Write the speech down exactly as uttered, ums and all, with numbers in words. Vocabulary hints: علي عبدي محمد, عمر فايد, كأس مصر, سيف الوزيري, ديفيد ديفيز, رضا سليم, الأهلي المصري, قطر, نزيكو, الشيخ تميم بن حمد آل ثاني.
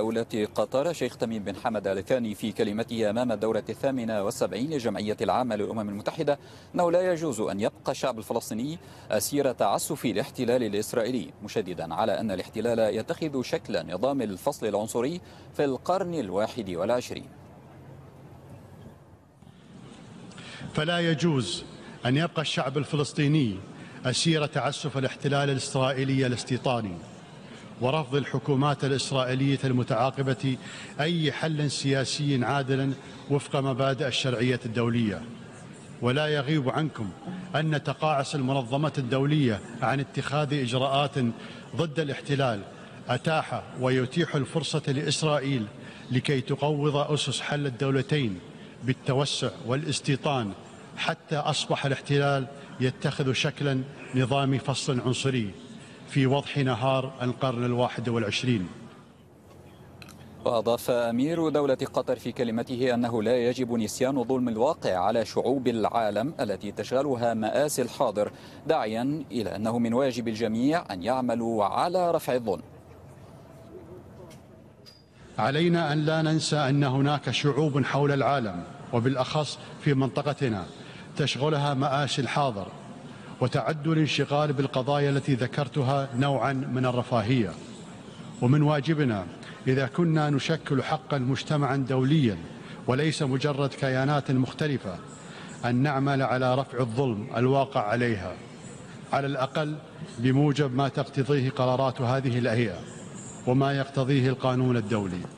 دولة قطر الشيخ تميم بن حمد آل ثاني في كلمته أمام الدورة الثامنة والسبعين للجمعية العامة للأمم المتحدة أنه لا يجوز أن يبقى الشعب الفلسطيني أسير تعسف الاحتلال الإسرائيلي، مشددا على أن الاحتلال يتخذ شكل نظام الفصل العنصري في القرن الواحد والعشرين. فلا يجوز أن يبقى الشعب الفلسطيني أسير تعسف الاحتلال الإسرائيلي الاستيطاني ورفض الحكومات الإسرائيلية المتعاقبة أي حل سياسي عادل وفق مبادئ الشرعية الدولية. ولا يغيب عنكم أن تقاعس المنظمة الدولية عن اتخاذ إجراءات ضد الاحتلال أتاح ويتيح الفرصة لإسرائيل لكي تقوض أسس حل الدولتين بالتوسع والاستيطان، حتى أصبح الاحتلال يتخذ شكلا نظام فصل عنصري في وضح نهار القرن الواحد والعشرين. وأضاف أمير دولة قطر في كلمته أنه لا يجب نسيان ظلم الواقع على شعوب العالم التي تشغلها مآسي الحاضر، داعيا إلى أنه من واجب الجميع أن يعملوا على رفع الظلم. علينا أن لا ننسى أن هناك شعوب حول العالم وبالأخص في منطقتنا تشغلها مآسي الحاضر، وتعد الانشغال بالقضايا التي ذكرتها نوعا من الرفاهية. ومن واجبنا إذا كنا نشكل حقا مجتمعا دوليا وليس مجرد كيانات مختلفة أن نعمل على رفع الظلم الواقع عليها، على الأقل بموجب ما تقتضيه قرارات هذه الهيئة وما يقتضيه القانون الدولي.